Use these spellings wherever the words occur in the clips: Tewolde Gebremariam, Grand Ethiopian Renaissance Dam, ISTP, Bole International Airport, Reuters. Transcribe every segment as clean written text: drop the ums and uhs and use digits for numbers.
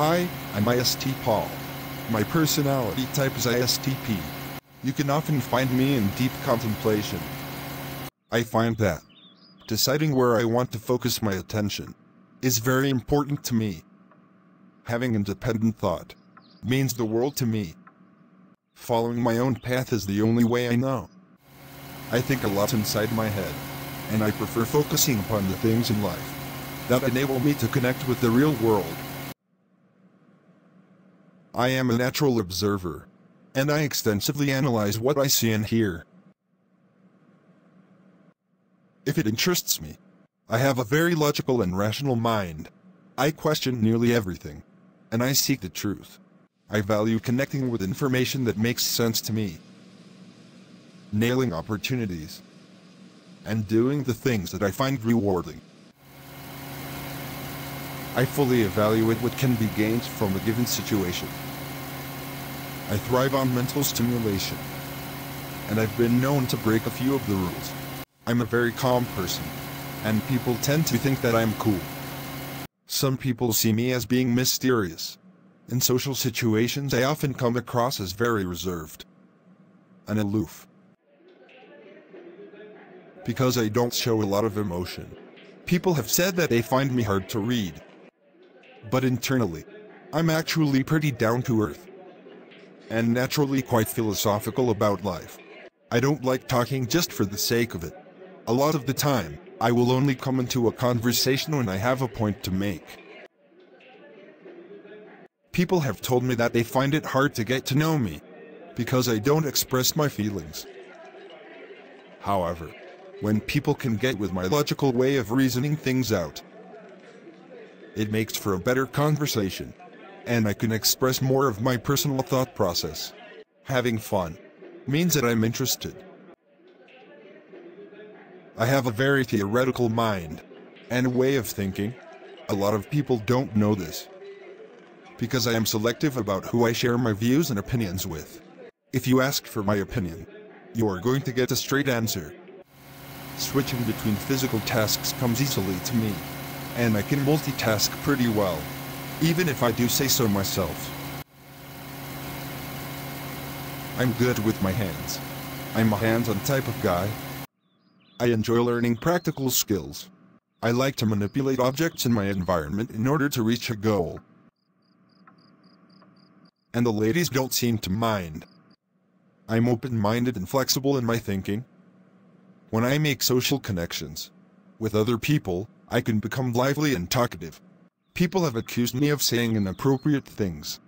Hi, I'm IST Paul. My personality type is ISTP. You can often find me in deep contemplation. I find that deciding where I want to focus my attention is very important to me. Having independent thought means the world to me. Following my own path is the only way I know. I think a lot inside my head, and I prefer focusing upon the things in life that enable me to connect with the real world. I am a natural observer, and I extensively analyze what I see and hear. If it interests me, I have a very logical and rational mind. I question nearly everything, and I seek the truth. I value connecting with information that makes sense to me, nailing opportunities, and doing the things that I find rewarding. I fully evaluate what can be gained from a given situation. I thrive on mental stimulation, and I've been known to break a few of the rules. I'm a very calm person, and people tend to think that I'm cool. Some people see me as being mysterious. In social situations, I often come across as very reserved and aloof, because I don't show a lot of emotion. People have said that they find me hard to read, but internally, I'm actually pretty down to earth and naturally quite philosophical about life. I don't like talking just for the sake of it. A lot of the time, I will only come into a conversation when I have a point to make. People have told me that they find it hard to get to know me because I don't express my feelings. However, when people can get with my logical way of reasoning things out, it makes for a better conversation, and I can express more of my personal thought process. Having fun means that I'm interested. I have a very theoretical mind and way of thinking. A lot of people don't know this, because I am selective about who I share my views and opinions with. If you ask for my opinion, you are going to get a straight answer. Switching between physical tasks comes easily to me, and I can multitask pretty well, even if I do say so myself. I'm good with my hands. I'm a hands-on type of guy. I enjoy learning practical skills. I like to manipulate objects in my environment in order to reach a goal, and the ladies don't seem to mind. I'm open-minded and flexible in my thinking. When I make social connections with other people, I can become lively and talkative. People have accused me of saying inappropriate things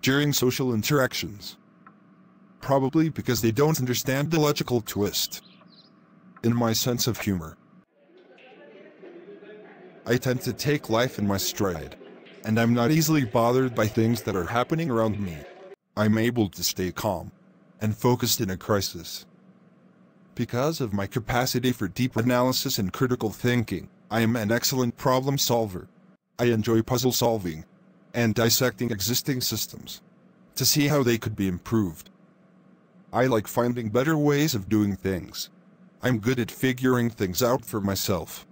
during social interactions, probably because they don't understand the logical twist in my sense of humor. I tend to take life in my stride, and I'm not easily bothered by things that are happening around me. I'm able to stay calm and focused in a crisis. Because of my capacity for deep analysis and critical thinking, I am an excellent problem solver. I enjoy puzzle solving and dissecting existing systems to see how they could be improved. I like finding better ways of doing things. I'm good at figuring things out for myself,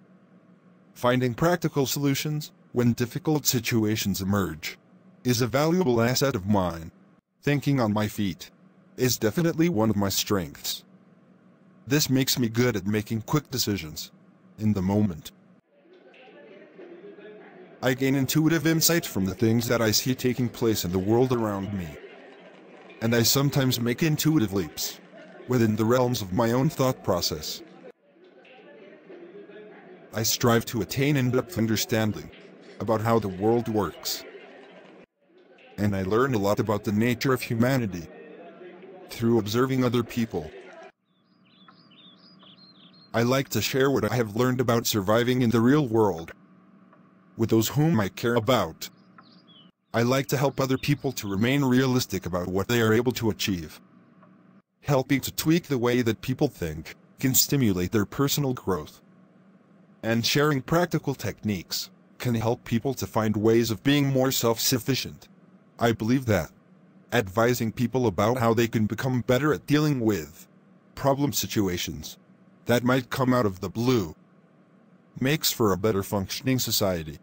finding practical solutions when difficult situations emerge is a valuable asset of mine. Thinking on my feet is definitely one of my strengths. This makes me good at making quick decisions in the moment. I gain intuitive insight from the things that I see taking place in the world around me, and I sometimes make intuitive leaps within the realms of my own thought process. I strive to attain in-depth understanding about how the world works, and I learn a lot about the nature of humanity through observing other people. I like to share what I have learned about surviving in the real world with those whom I care about. I like to help other people to remain realistic about what they are able to achieve. Helping to tweak the way that people think can stimulate their personal growth, and sharing practical techniques can help people to find ways of being more self-sufficient. I believe that advising people about how they can become better at dealing with problem situations that might come out of the blue makes for a better functioning society.